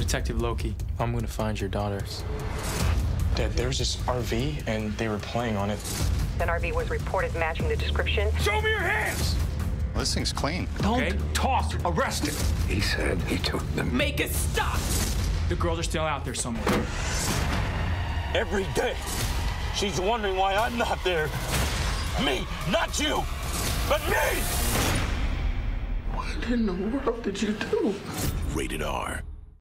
Detective Loki, I'm gonna find your daughters. Dad, there was this RV, and they were playing on it. That RV was reported matching the description. Show me your hands! Well, this thing's clean. Don't talk. Arrest it. He said he took them. Make it stop! The girls are still out there somewhere. Every day, she's wondering why I'm not there. Me, not you, but me! What in the world did you do? Rated R.